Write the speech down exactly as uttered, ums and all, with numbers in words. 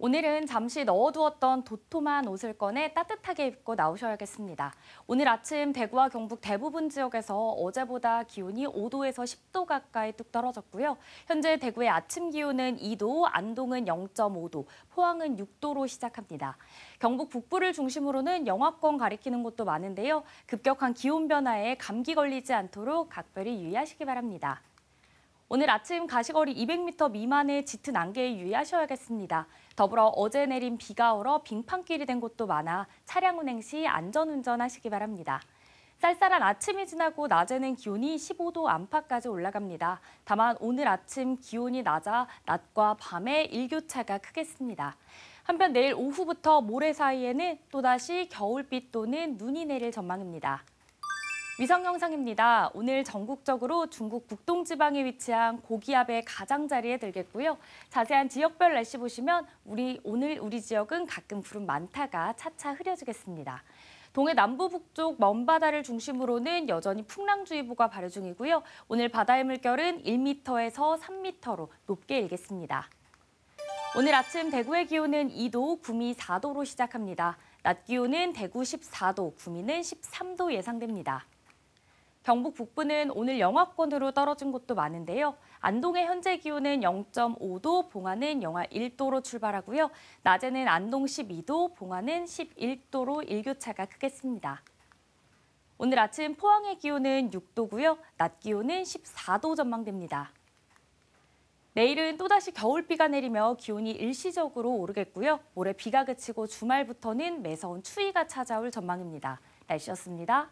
오늘은 잠시 넣어두었던 도톰한 옷을 꺼내 따뜻하게 입고 나오셔야겠습니다. 오늘 아침 대구와 경북 대부분 지역에서 어제보다 기온이 오 도에서 십 도 가까이 뚝 떨어졌고요. 현재 대구의 아침 기온은 이 도, 안동은 영 점 오 도, 포항은 육 도로 시작합니다. 경북 북부를 중심으로는 영하권 가리키는 곳도 많은데요. 급격한 기온 변화에 감기 걸리지 않도록 각별히 유의하시기 바랍니다. 오늘 아침 가시거리 이백 미터 미만의 짙은 안개에 유의하셔야겠습니다. 더불어 어제 내린 비가 얼어 빙판길이 된 곳도 많아 차량 운행 시 안전운전 하시기 바랍니다. 쌀쌀한 아침이 지나고 낮에는 기온이 십오 도 안팎까지 올라갑니다. 다만 오늘 아침 기온이 낮아 낮과 밤의 일교차가 크겠습니다. 한편 내일 오후부터 모레 사이에는 또다시 겨울비 또는 눈이 내릴 전망입니다. 위성 영상입니다. 오늘 전국적으로 중국 북동 지방에 위치한 고기압의 가장자리에 들겠고요. 자세한 지역별 날씨 보시면 우리 오늘 우리 지역은 가끔 구름 많다가 차차 흐려지겠습니다. 동해 남부 북쪽 먼 바다를 중심으로는 여전히 풍랑주의보가 발효 중이고요. 오늘 바다의 물결은 일 미터에서 삼 미터로 높게 일겠습니다. 오늘 아침 대구의 기온은 이 도, 구미 사 도로 시작합니다. 낮 기온은 대구 십사 도, 구미는 십삼 도 예상됩니다. 경북 북부는 오늘 영하권으로 떨어진 곳도 많은데요. 안동의 현재 기온은 영 점 오 도, 봉화는 영하 일 도로 출발하고요. 낮에는 안동 십이 도, 봉화는 십일 도로 일교차가 크겠습니다. 오늘 아침 포항의 기온은 육 도고요. 낮 기온은 십사 도 전망됩니다. 내일은 또다시 겨울비가 내리며 기온이 일시적으로 오르겠고요. 모레 비가 그치고 주말부터는 매서운 추위가 찾아올 전망입니다. 날씨였습니다.